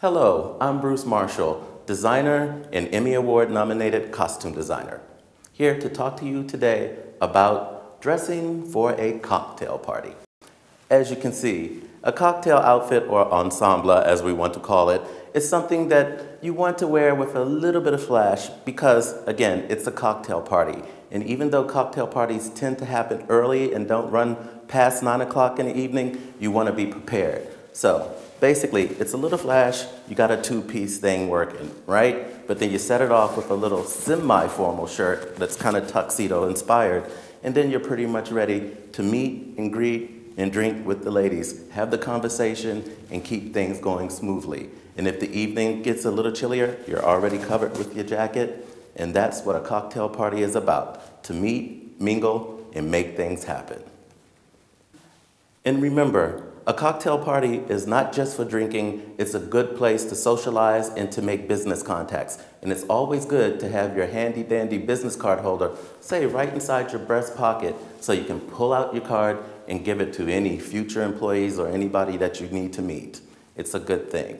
Hello, I'm Bruce Marshall, designer and Emmy Award-nominated costume designer, here to talk to you today about dressing for a cocktail party. As you can see, a cocktail outfit, or ensemble as we want to call it, is something that you want to wear with a little bit of flash because, again, it's a cocktail party. And even though cocktail parties tend to happen early and don't run past 9 o'clock in the evening, you want to be prepared. So basically, it's a little flash, you got a two-piece thing working, right? But then you set it off with a little semi-formal shirt that's kind of tuxedo-inspired, and then you're pretty much ready to meet and greet and drink with the ladies, have the conversation, and keep things going smoothly. And if the evening gets a little chillier, you're already covered with your jacket, and that's what a cocktail party is about, to meet, mingle, and make things happen. And remember, a cocktail party is not just for drinking, it's a good place to socialize and to make business contacts. And it's always good to have your handy dandy business card holder, say, right inside your breast pocket, so you can pull out your card and give it to any future employees or anybody that you need to meet. It's a good thing.